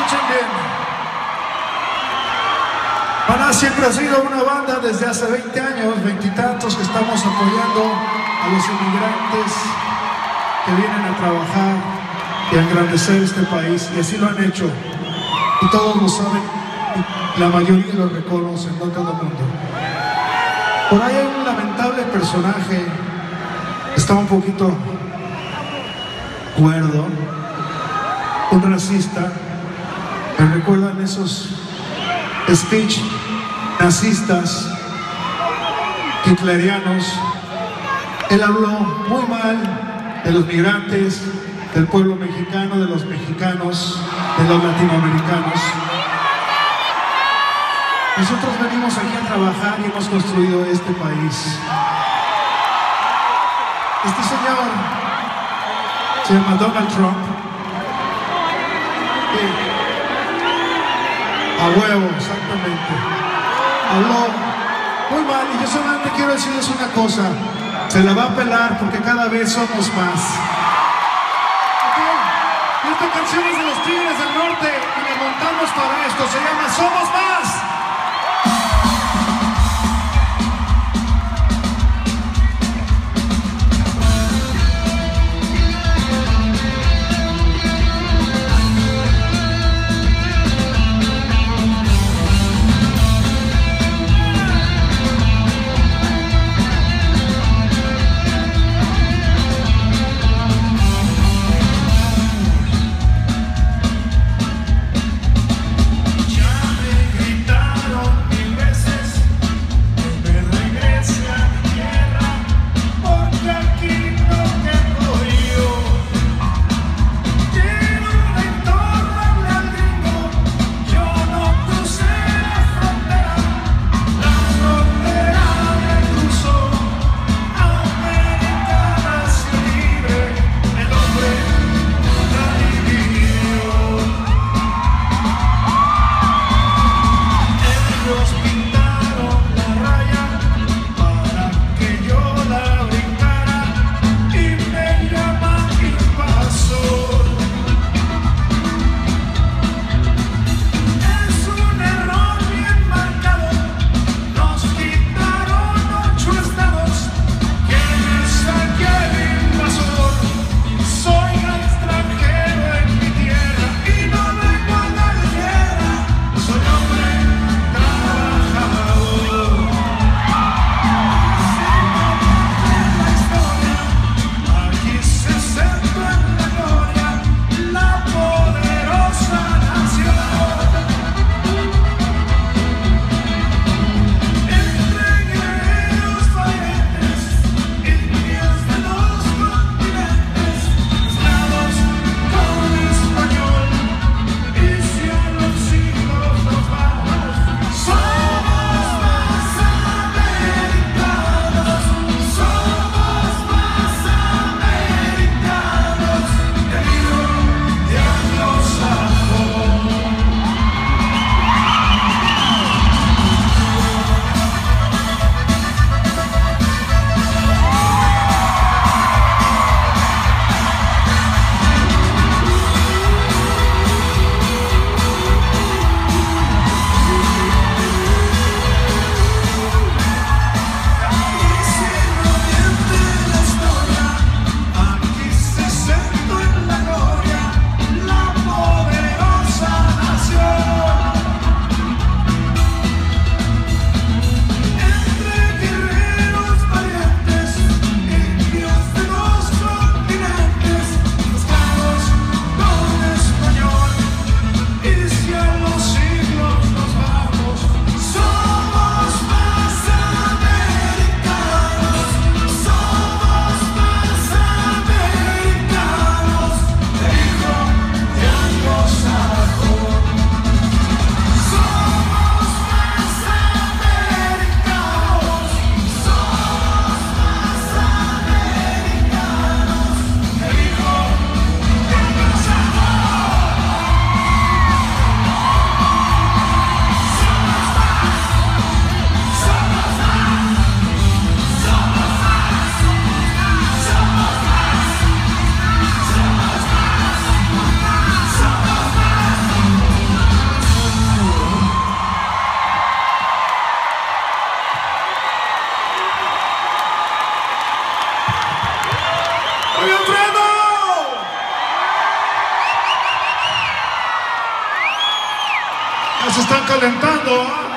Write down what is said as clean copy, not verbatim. escuchen bien. Mana siempre ha sido una banda desde hace 20 años, veintitantos, que estamos apoyando a los inmigrantes que vienen a trabajar y a engrandecer este país, y así lo han hecho, y todos lo saben, y la mayoría lo reconocen, no todo el mundo. Por ahí hay un lamentable personaje, está un poquito cuerdo, un racista. Me recuerdan esos speech nazistas hitlerianos. Él habló muy mal de los migrantes, del pueblo mexicano, de los mexicanos, de los latinoamericanos. Nosotros venimos aquí a trabajar y hemos construido este país. Este señor se llama Donald Trump. Sí. A huevo, exactamente. Habló muy mal, y yo solamente quiero decirles una cosa: se la va a pelar, porque cada vez somos más. ¿Okay? Y esta canción es de Los Tigres del Norte y le montamos para esto, se llama Somos Más. ¡Hay un trueno! Ya se están calentando, ¿eh?